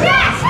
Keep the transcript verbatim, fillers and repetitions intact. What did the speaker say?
Yes!